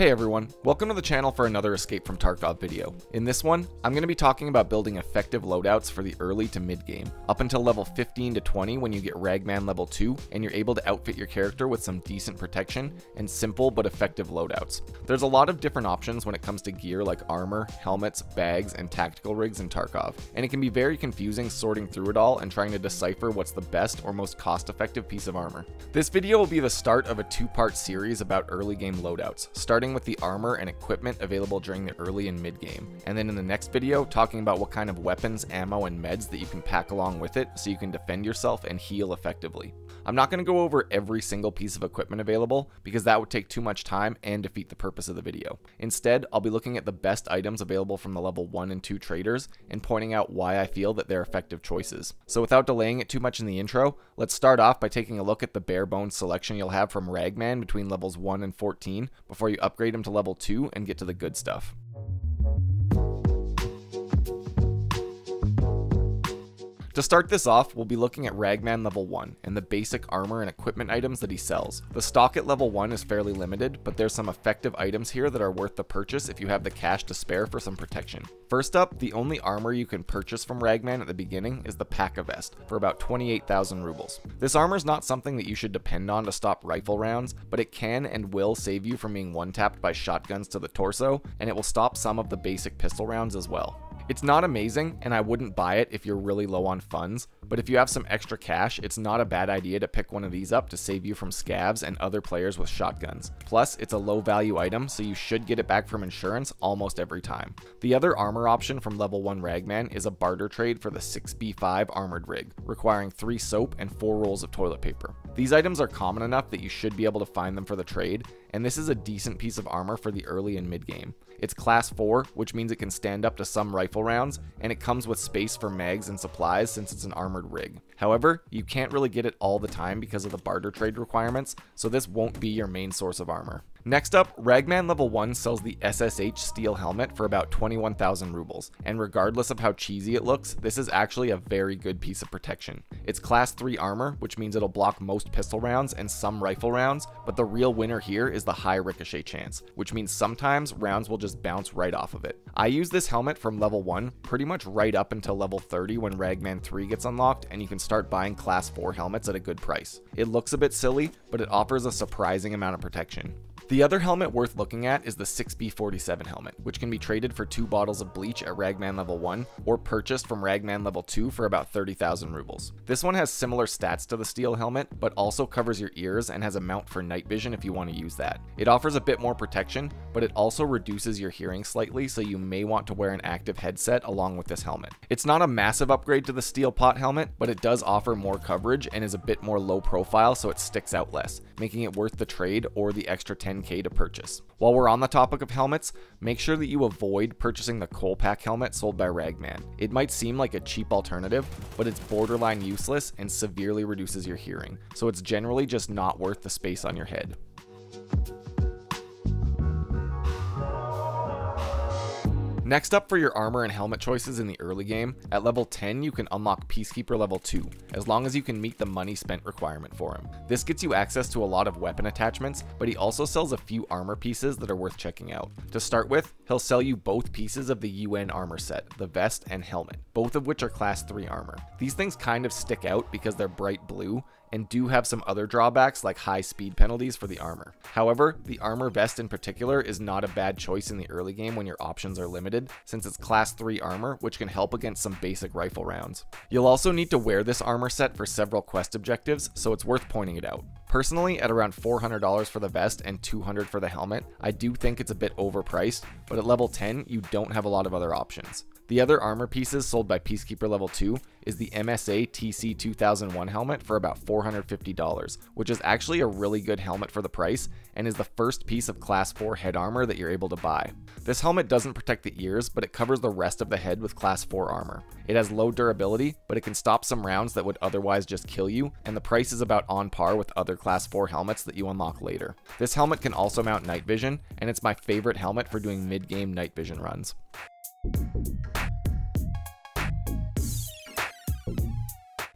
Hey everyone, welcome to the channel for another Escape from Tarkov video. In this one, I'm going to be talking about building effective loadouts for the early to mid game, up until level 15 to 20 when you get Ragman level 2 and you're able to outfit your character with some decent protection and simple but effective loadouts. There's a lot of different options when it comes to gear like armor, helmets, bags, and tactical rigs in Tarkov, and it can be very confusing sorting through it all and trying to decipher what's the best or most cost-effective piece of armor. This video will be the start of a two-part series about early game loadouts, starting with the armor and equipment available during the early and mid game, and then in the next video talking about what kind of weapons, ammo, and meds that you can pack along with it so you can defend yourself and heal effectively. I'm not going to go over every single piece of equipment available because that would take too much time and defeat the purpose of the video. Instead, I'll be looking at the best items available from the level 1 and 2 traders and pointing out why I feel that they're effective choices. So without delaying it too much in the intro, let's start off by taking a look at the bare bones selection you'll have from Ragman between levels 1 and 14 before you upgrade him to level 2 and get to the good stuff. To start this off, we'll be looking at Ragman level 1 and the basic armor and equipment items that he sells. The stock at level 1 is fairly limited, but there's some effective items here that are worth the purchase if you have the cash to spare for some protection. First up, the only armor you can purchase from Ragman at the beginning is the Packa Vest for about 28,000 rubles. This armor is not something that you should depend on to stop rifle rounds, but it can and will save you from being one-tapped by shotguns to the torso, and it will stop some of the basic pistol rounds as well. It's not amazing, and I wouldn't buy it if you're really low on funds, but if you have some extra cash, it's not a bad idea to pick one of these up to save you from scavs and other players with shotguns. Plus, it's a low value item, so you should get it back from insurance almost every time. The other armor option from level 1 Ragman is a barter trade for the 6B5 armored rig, requiring 3 soap and 4 rolls of toilet paper. These items are common enough that you should be able to find them for the trade, and this is a decent piece of armor for the early and mid game. It's class 4, which means it can stand up to some rifle rounds, and it comes with space for mags and supplies since it's an armored rig. However, you can't really get it all the time because of the barter trade requirements, so this won't be your main source of armor. Next up, Ragman level 1 sells the SSH steel helmet for about 21,000 rubles, and regardless of how cheesy it looks, this is actually a very good piece of protection. It's class 3 armor, which means it'll block most pistol rounds and some rifle rounds, but the real winner here is the high ricochet chance, which means sometimes rounds will just bounce right off of it. I use this helmet from level 1 pretty much right up until level 30 when Ragman 3 gets unlocked and you can start buying class 4 helmets at a good price. It looks a bit silly, but it offers a surprising amount of protection. The other helmet worth looking at is the 6B47 helmet, which can be traded for 2 bottles of bleach at Ragman level 1 or purchased from Ragman level 2 for about 30,000 rubles. This one has similar stats to the steel helmet, but also covers your ears and has a mount for night vision if you want to use that. It offers a bit more protection, but it also reduces your hearing slightly, so you may want to wear an active headset along with this helmet. It's not a massive upgrade to the steel pot helmet, but it does offer more coverage and is a bit more low profile, so it sticks out less, making it worth the trade or the extra 10K to purchase. While we're on the topic of helmets, make sure that you avoid purchasing the Kolpak helmet sold by Ragman. It might seem like a cheap alternative, but it's borderline useless and severely reduces your hearing, so it's generally just not worth the space on your head. Next up for your armor and helmet choices in the early game, at level 10 you can unlock Peacekeeper level 2, as long as you can meet the money spent requirement for him. This gets you access to a lot of weapon attachments, but he also sells a few armor pieces that are worth checking out. To start with, he'll sell you both pieces of the UN armor set, the vest and helmet, both of which are class 3 armor. These things kind of stick out because they're bright blue, and do have some other drawbacks like high speed penalties for the armor. However, the armor vest in particular is not a bad choice in the early game when your options are limited, since it's class 3 armor, which can help against some basic rifle rounds. You'll also need to wear this armor set for several quest objectives, so it's worth pointing it out. Personally, at around $400 for the vest and $200 for the helmet, I do think it's a bit overpriced, but at level 10, you don't have a lot of other options. The other armor pieces sold by Peacekeeper level 2 is the MSA TC2001 helmet for about $450, which is actually a really good helmet for the price and is the first piece of class 4 head armor that you're able to buy. This helmet doesn't protect the ears, but it covers the rest of the head with class 4 armor. It has low durability, but it can stop some rounds that would otherwise just kill you, and the price is about on par with other class 4 helmets that you unlock later. This helmet can also mount night vision, and it's my favorite helmet for doing mid-game night vision runs.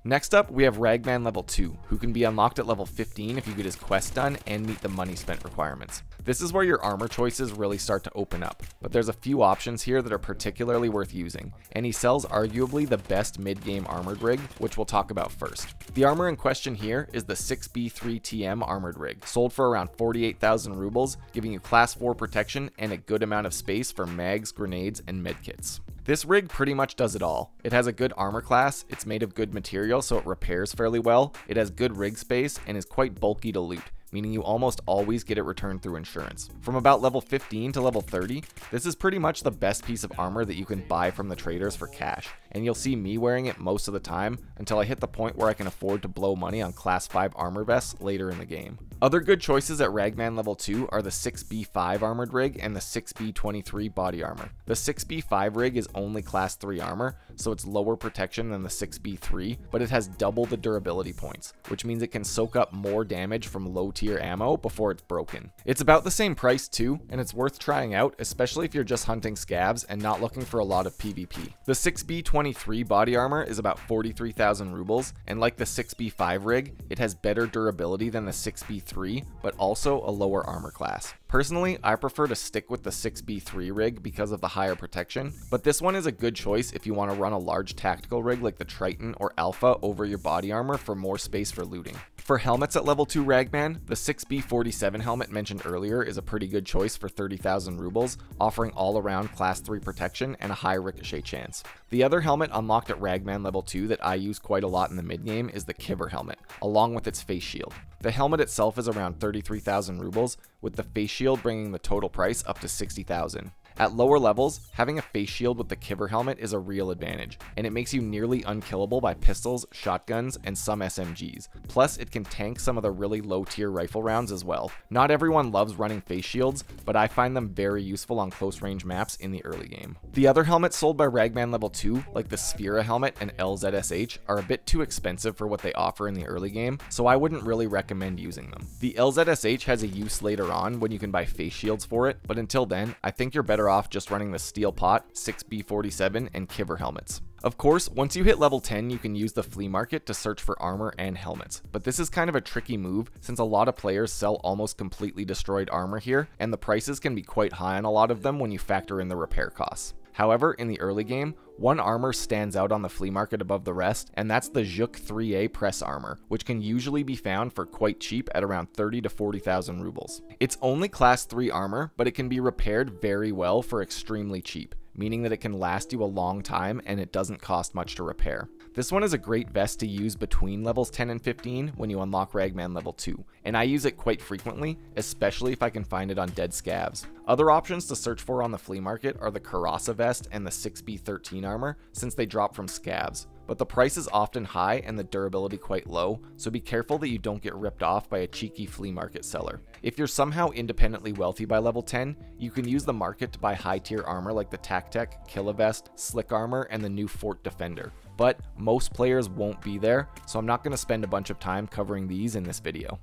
Next up, we have Ragman level 2, who can be unlocked at level 15 if you get his quest done and meet the money spent requirements. This is where your armor choices really start to open up, but there's a few options here that are particularly worth using, and he sells arguably the best mid-game armored rig, which we'll talk about first. The armor in question here is the 6B3TM armored rig, sold for around 48,000 rubles, giving you class 4 protection and a good amount of space for mags, grenades, and medkits. This rig pretty much does it all. It has a good armor class, it's made of good material so it repairs fairly well, it has good rig space, and is quite bulky to loot, meaning you almost always get it returned through insurance. From about level 15 to level 30, this is pretty much the best piece of armor that you can buy from the traders for cash, and you'll see me wearing it most of the time until I hit the point where I can afford to blow money on class 5 armor vests later in the game. Other good choices at Ragman level 2 are the 6B5 armored rig and the 6B23 body armor. The 6B5 rig is only class 3 armor, so it's lower protection than the 6B3, but it has double the durability points, which means it can soak up more damage from low tier ammo before it's broken. It's about the same price too, and it's worth trying out, especially if you're just hunting scavs and not looking for a lot of PvP. The 6B23 body armor is about 43,000 rubles, and like the 6B5 rig, it has better durability than the 6B3, but also a lower armor class. Personally, I prefer to stick with the 6B3 rig because of the higher protection, but this one is a good choice if you want to run a large tactical rig like the Triton or Alpha over your body armor for more space for looting. For helmets at level 2 Ragman, the 6B47 helmet mentioned earlier is a pretty good choice for 30,000 rubles, offering all around class 3 protection and a high ricochet chance. The other helmet unlocked at Ragman level 2 that I use quite a lot in the mid game is the Kiver helmet, along with its face shield. The helmet itself is around 33,000 rubles, with the face shield bringing the total price up to 60,000. At lower levels, having a face shield with the Kiver helmet is a real advantage, and it makes you nearly unkillable by pistols, shotguns, and some SMGs. Plus, it can tank some of the really low-tier rifle rounds as well. Not everyone loves running face shields, but I find them very useful on close-range maps in the early game. The other helmets sold by Ragman level 2, like the Sphera helmet and LZSH, are a bit too expensive for what they offer in the early game, so I wouldn't really recommend using them. The LZSH has a use later on when you can buy face shields for it, but until then, I think you're better off just running the Steel Pot, 6B47, and Kiver helmets. Of course, once you hit level 10, you can use the flea market to search for armor and helmets, but this is kind of a tricky move since a lot of players sell almost completely destroyed armor here, and the prices can be quite high on a lot of them when you factor in the repair costs. However, in the early game, one armor stands out on the flea market above the rest, and that's the Zhuk 3A press armor, which can usually be found for quite cheap at around 30 to 40,000 rubles. It's only class 3 armor, but it can be repaired very well for extremely cheap, meaning that it can last you a long time and it doesn't cost much to repair. This one is a great vest to use between levels 10 and 15 when you unlock Ragman level 2, and I use it quite frequently, especially if I can find it on dead scavs. Other options to search for on the flea market are the Karasa Vest and the 6B13 armor, since they drop from scavs, but the price is often high and the durability quite low, so be careful that you don't get ripped off by a cheeky flea market seller. If you're somehow independently wealthy by level 10, you can use the market to buy high tier armor like the Tac-Tec, Killa Vest, Slick Armor, and the new Fort Defender. But most players won't be there, so I'm not going to spend a bunch of time covering these in this video.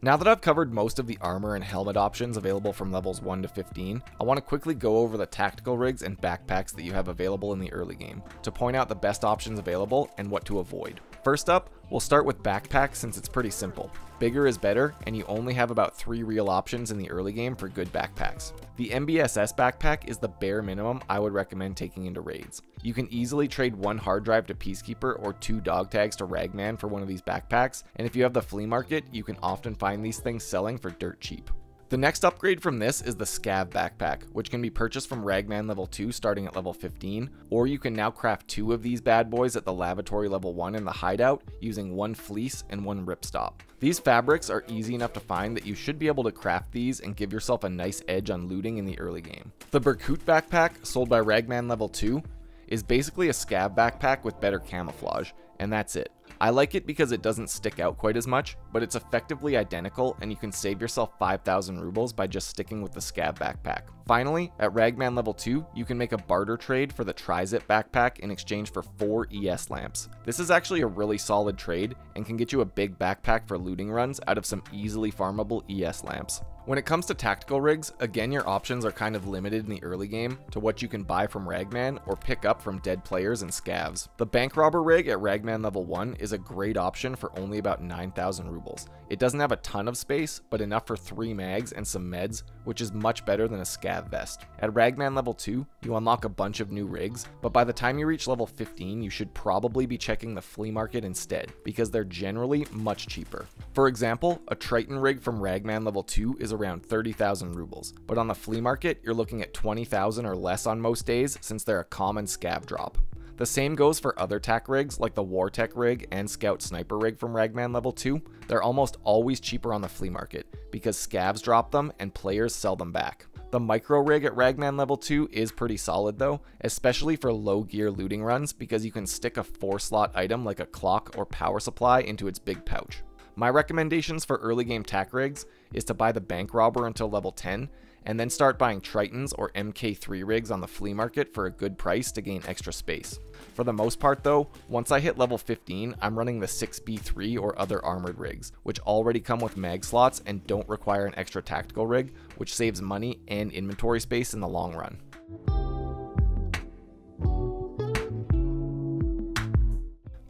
Now that I've covered most of the armor and helmet options available from levels 1 to 15, I want to quickly go over the tactical rigs and backpacks that you have available in the early game, to point out the best options available and what to avoid. First up, we'll start with backpacks since it's pretty simple. Bigger is better, and you only have about 3 real options in the early game for good backpacks. The MBSS backpack is the bare minimum I would recommend taking into raids. You can easily trade 1 hard drive to Peacekeeper or 2 dog tags to Ragman for one of these backpacks, and if you have the flea market, you can often find these things selling for dirt cheap. The next upgrade from this is the Scav Backpack, which can be purchased from Ragman level 2 starting at level 15, or you can now craft 2 of these bad boys at the Lavatory level 1 in the hideout using 1 fleece and 1 ripstop. These fabrics are easy enough to find that you should be able to craft these and give yourself a nice edge on looting in the early game. The Berkut Backpack, sold by Ragman level 2, is basically a Scav Backpack with better camouflage, and that's it. I like it because it doesn't stick out quite as much, but it's effectively identical and you can save yourself 5,000 rubles by just sticking with the Scav backpack. Finally, at Ragman level 2, you can make a barter trade for the Tri-Zip backpack in exchange for 4 ES lamps. This is actually a really solid trade and can get you a big backpack for looting runs out of some easily farmable ES lamps. When it comes to tactical rigs, again, your options are kind of limited in the early game to what you can buy from Ragman or pick up from dead players and scavs. The bank robber rig at Ragman level 1 is a great option for only about 9,000 rubles. It doesn't have a ton of space, but enough for 3 mags and some meds, which is much better than a scav vest. At Ragman level 2, you unlock a bunch of new rigs, but by the time you reach level 15, you should probably be checking the flea market instead, because they're generally much cheaper. For example, a Triton rig from Ragman level 2 is around 30,000 rubles, but on the flea market, you're looking at 20,000 or less on most days since they're a common scav drop. The same goes for other TAC rigs like the Wartech rig and Scout Sniper rig from Ragman level 2. They're almost always cheaper on the flea market because scavs drop them and players sell them back. The micro rig at Ragman level 2 is pretty solid though, especially for low gear looting runs because you can stick a 4-slot item like a clock or power supply into its big pouch. My recommendations for early game TAC rigs is to buy the bank robber until level 10, and then start buying Tritons or MK3 rigs on the flea market for a good price to gain extra space. For the most part though, once I hit level 15, I'm running the 6B3 or other armored rigs, which already come with mag slots and don't require an extra tactical rig, which saves money and inventory space in the long run.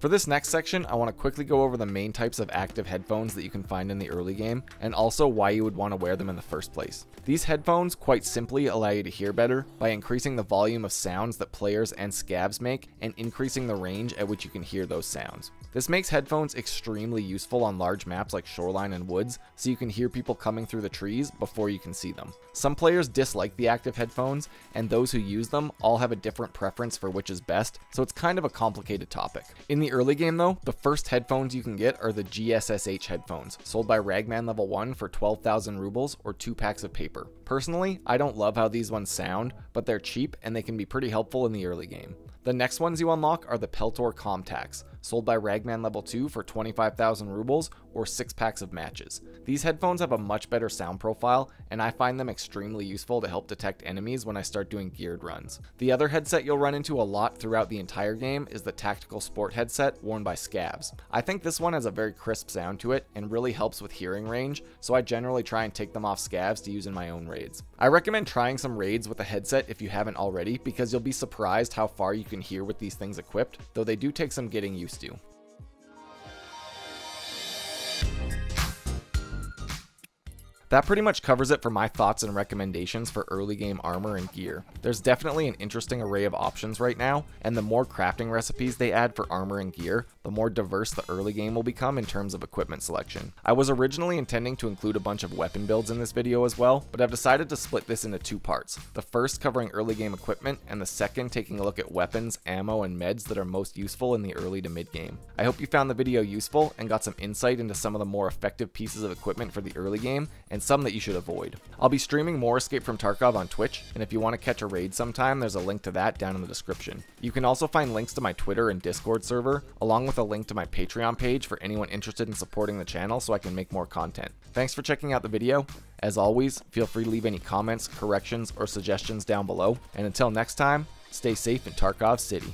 For this next section, I want to quickly go over the main types of active headphones that you can find in the early game, and also why you would want to wear them in the first place. These headphones quite simply allow you to hear better by increasing the volume of sounds that players and scavs make and increasing the range at which you can hear those sounds. This makes headphones extremely useful on large maps like Shoreline and Woods, so you can hear people coming through the trees before you can see them. Some players dislike the active headphones, and those who use them all have a different preference for which is best, so it's kind of a complicated topic. In the early game though, the first headphones you can get are the G.S.S.H headphones, sold by Ragman level 1 for 12,000 rubles or 2 packs of paper. Personally, I don't love how these ones sound, but they're cheap and they can be pretty helpful in the early game. The next ones you unlock are the Peltor Comtacs, sold by Ragman level 2 for 25,000 rubles or 6 packs of matches. These headphones have a much better sound profile, and I find them extremely useful to help detect enemies when I start doing geared runs. The other headset you'll run into a lot throughout the entire game is the tactical sport headset worn by scavs. I think this one has a very crisp sound to it and really helps with hearing range, so I generally try and take them off scavs to use in my own raids. I recommend trying some raids with a headset if you haven't already, because you'll be surprised how far you can hear with these things equipped, though they do take some getting used to. That pretty much covers it for my thoughts and recommendations for early game armor and gear. There's definitely an interesting array of options right now, and the more crafting recipes they add for armor and gear, the more diverse the early game will become in terms of equipment selection. I was originally intending to include a bunch of weapon builds in this video as well, but I've decided to split this into 2 parts, the first covering early game equipment, and the second taking a look at weapons, ammo, and meds that are most useful in the early to mid game. I hope you found the video useful and got some insight into some of the more effective pieces of equipment for the early game, and some that you should avoid. I'll be streaming more Escape from Tarkov on Twitch, and if you want to catch a raid sometime, there's a link to that down in the description. You can also find links to my Twitter and Discord server, along with a link to my Patreon page for anyone interested in supporting the channel so I can make more content. Thanks for checking out the video. As always, feel free to leave any comments, corrections, or suggestions down below, and until next time, stay safe in Tarkov City.